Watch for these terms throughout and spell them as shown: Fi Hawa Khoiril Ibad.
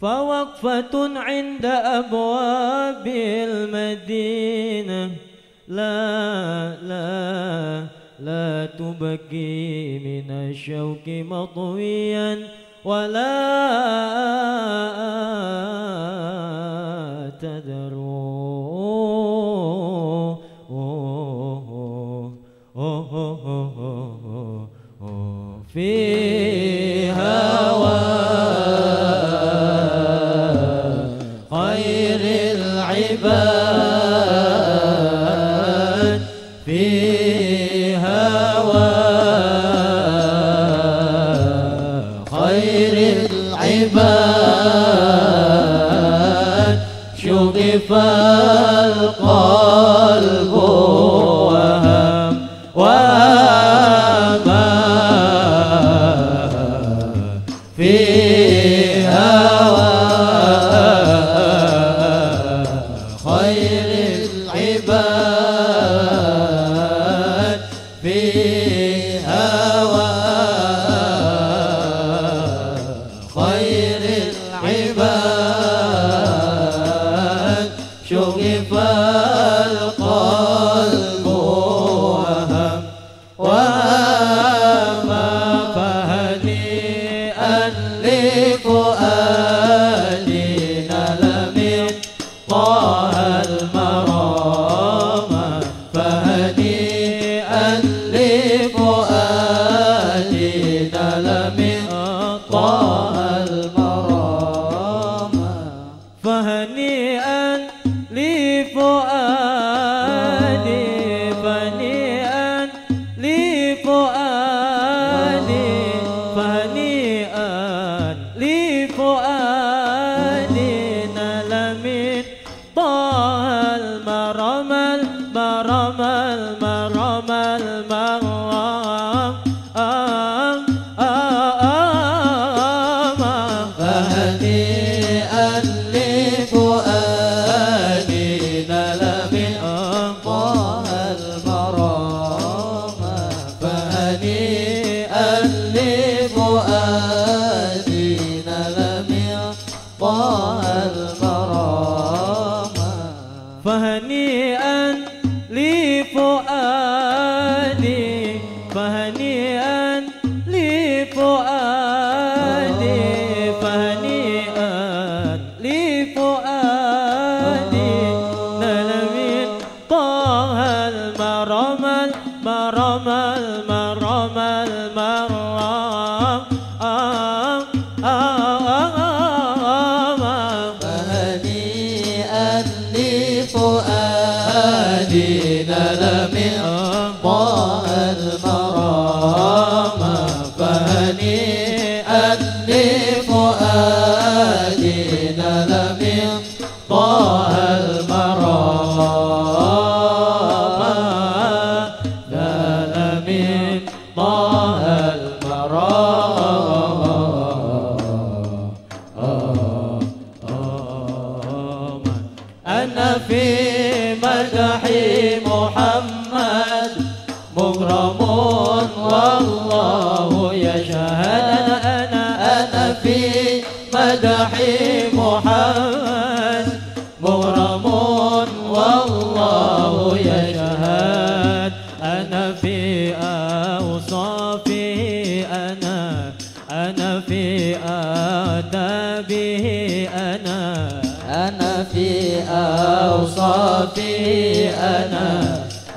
فوقفة عند أبواب المدينة لا لا لا تبكي من الشوك مطويا ولا تدرو في هوى خير العباد في هوى خير العباد شغف القلب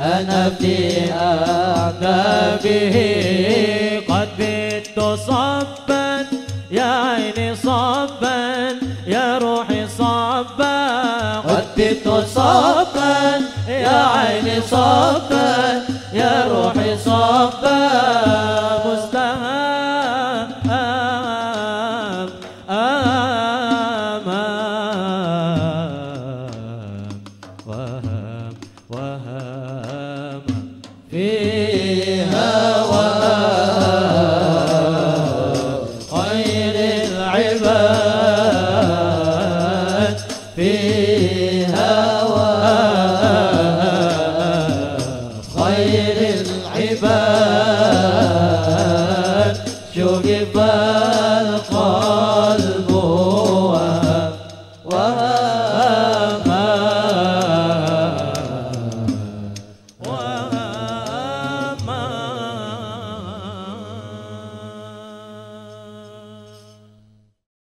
أنا في أعذابه قد بت صبا يا عيني صبا يا روحي صبا قد بت صبا يا عيني صبا يا روحي صبا مستهام I'll